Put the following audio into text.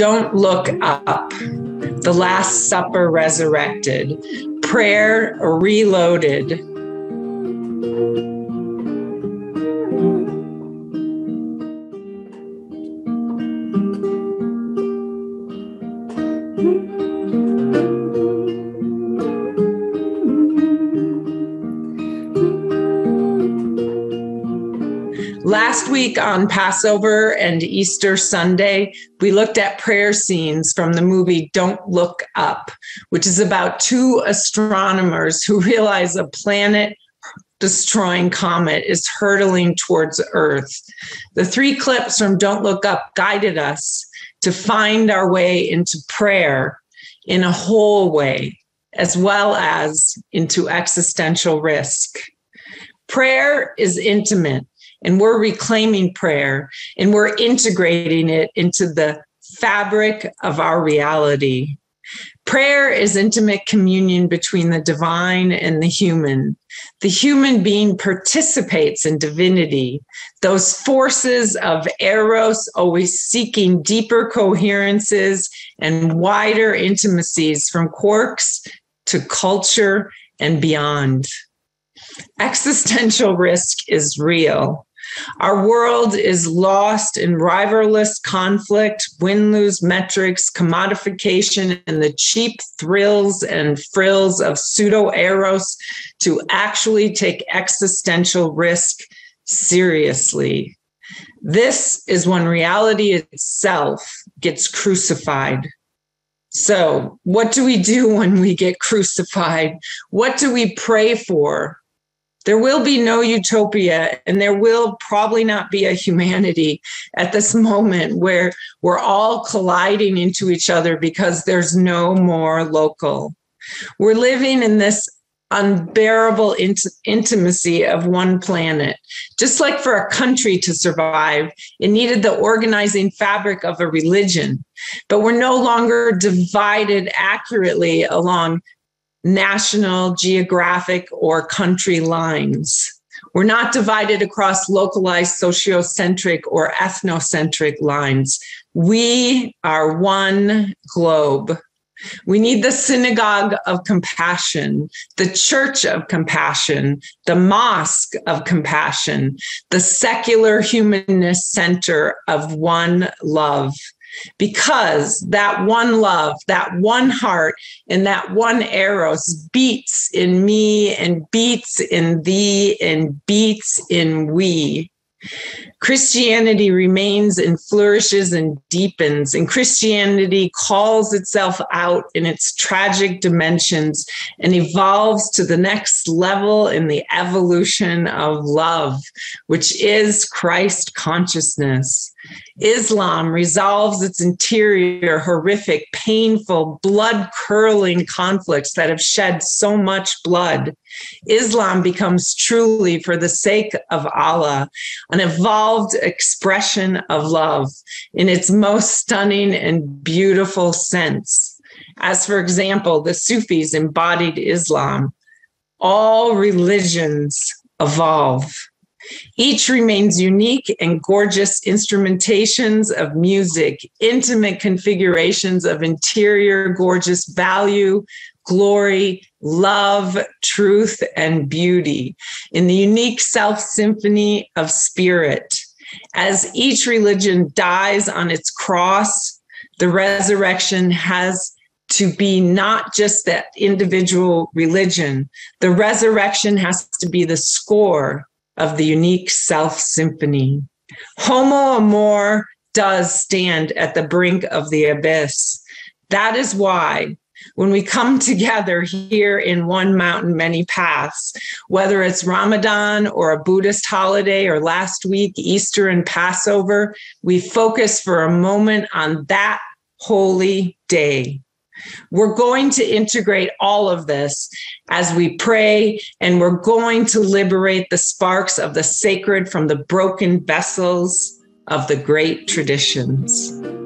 Don't Look Up, The Last Supper Resurrected, Prayer Reloaded. Last week on Passover and Easter Sunday, we looked at prayer scenes from the movie Don't Look Up, which is about two astronomers who realize a planet-destroying comet is hurtling towards Earth. The three clips from Don't Look Up guided us to find our way into prayer in a whole way, as well as into existential risk. Prayer is intimate. And we're reclaiming prayer, and we're integrating it into the fabric of our reality. Prayer is intimate communion between the divine and the human. The human being participates in divinity, those forces of eros always seeking deeper coherences and wider intimacies from quarks to culture and beyond. Existential risk is real. Our world is lost in riverless conflict, win-lose metrics, commodification, and the cheap thrills and frills of pseudo-eros to actually take existential risk seriously. This is when reality itself gets crucified. So, what do we do when we get crucified? What do we pray for? There will be no utopia, and there will probably not be a humanity at this moment where we're all colliding into each other because there's no more local. We're living in this unbearable intimacy of one planet. Just like for a country to survive, it needed the organizing fabric of a religion, but we're no longer divided accurately along national, geographic, or country lines. We're not divided across localized sociocentric or ethnocentric lines. We are one globe. We need the synagogue of compassion, the church of compassion, the mosque of compassion, the secular humanist center of one love. Because that one love, that one heart, and that one eros beats in me and beats in thee and beats in we. Christianity remains and flourishes and deepens, and Christianity calls itself out in its tragic dimensions and evolves to the next level in the evolution of love, which is Christ consciousness. Islam resolves its interior, horrific, painful, blood-curdling conflicts that have shed so much blood. Islam becomes truly, for the sake of Allah, an evolved expression of love in its most stunning and beautiful sense. As, for example, the Sufis embodied Islam. All religions evolve. Each remains unique and gorgeous instrumentations of music, intimate configurations of interior, gorgeous value, glory, love, truth, and beauty in the unique self-symphony of spirit. As each religion dies on its cross, the resurrection has to be not just that individual religion. The resurrection has to be the score of the unique self-symphony. Homo amor does stand at the brink of the abyss. That is why when we come together here in One Mountain Many Paths, whether it's Ramadan or a Buddhist holiday or last week, Easter and Passover, we focus for a moment on that holy day. We're going to integrate all of this as we pray, and we're going to liberate the sparks of the sacred from the broken vessels of the great traditions.